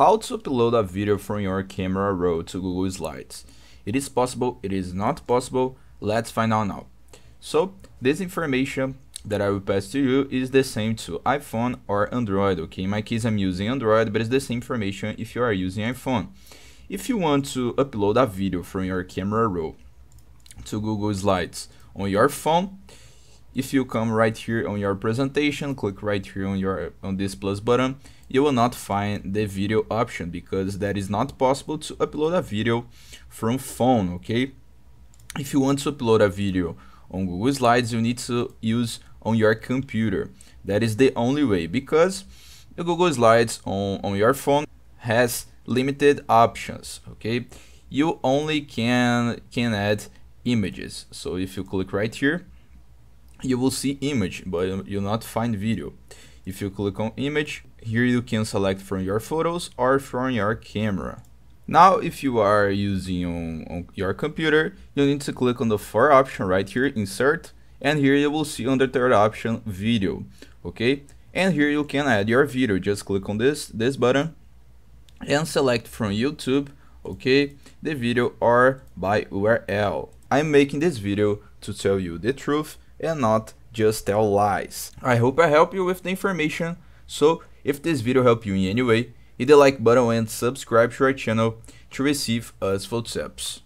How to upload a video from your camera roll to Google Slides. It is possible, it is not possible, let's find out now. So this information that I will pass to you is the same to iPhone or Android, okay? In my case I'm using Android, but it's the same information if you are using iPhone. If you want to upload a video from your camera roll to Google Slides on your phone, if you come right here on your presentation, click right here on this plus button, you will not find the video option because that is not possible to upload a video from phone, okay? If you want to upload a video on Google Slides, you need to use on your computer. That is the only way, because the Google Slides on your phone has limited options, okay? You only can add images. So if you click right here, you will see image, but you'll not find video. If you click on image, here you can select from your photos or from your camera. Now, if you are using on your computer, you need to click on the fourth option right here, insert, and here you will see on the third option, video, okay? And here you can add your video, just click on this button and select from YouTube, okay, the video or by URL. I'm making this video to tell you the truth and not just tell lies. I hope I helped you with the information. So if this video helped you in any way, hit the like button and subscribe to our channel to receive us full tips.